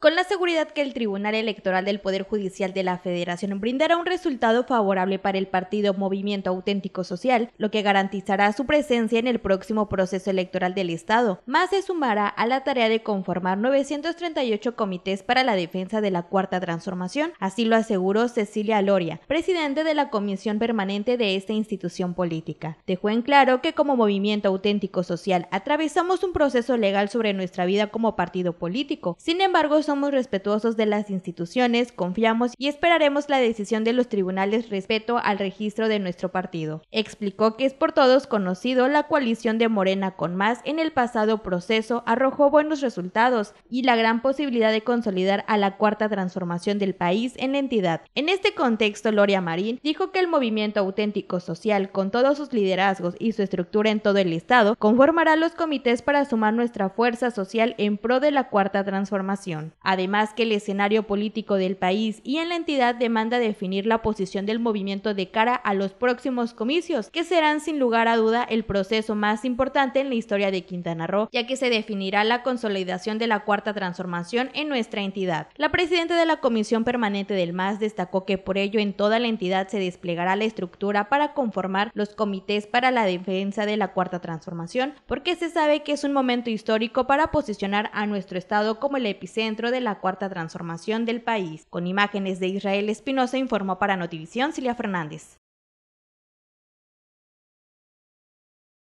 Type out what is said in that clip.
con la seguridad que el Tribunal Electoral del Poder Judicial de la Federación brindará un resultado favorable para el partido Movimiento Auténtico Social, lo que garantizará su presencia en el próximo proceso electoral del Estado. MAS se sumará a la tarea de conformar 938 comités para la defensa de la Cuarta Transformación, así lo aseguró Cecilia Loria, presidente de la Comisión Permanente de esta institución política. Dejó en claro que como Movimiento Auténtico Social atravesamos un proceso legal sobre nuestra vida como partido político, sin embargo somos respetuosos de las instituciones, confiamos y esperaremos la decisión de los tribunales respecto al registro de nuestro partido. Explicó que es por todos conocido la coalición de Morena con MAS en el pasado proceso arrojó buenos resultados y la gran posibilidad de consolidar a la Cuarta Transformación del país en la entidad. En este contexto, Loria Marín dijo que el Movimiento Auténtico Social, con todos sus liderazgos y su estructura en todo el Estado, conformará los comités para sumar nuestra fuerza social en pro de la Cuarta Transformación. Además que el escenario político del país y en la entidad demanda definir la posición del movimiento de cara a los próximos comicios, que serán sin lugar a duda el proceso más importante en la historia de Quintana Roo, ya que se definirá la consolidación de la Cuarta Transformación en nuestra entidad. La presidenta de la Comisión Permanente del MAS destacó que por ello en toda la entidad se desplegará la estructura para conformar los comités para la defensa de la Cuarta Transformación, porque se sabe que es un momento histórico para posicionar a nuestro Estado como el epicentro de la Cuarta Transformación del país. Con imágenes de Israel Espinosa, informó para Notivisión Cilia Fernández.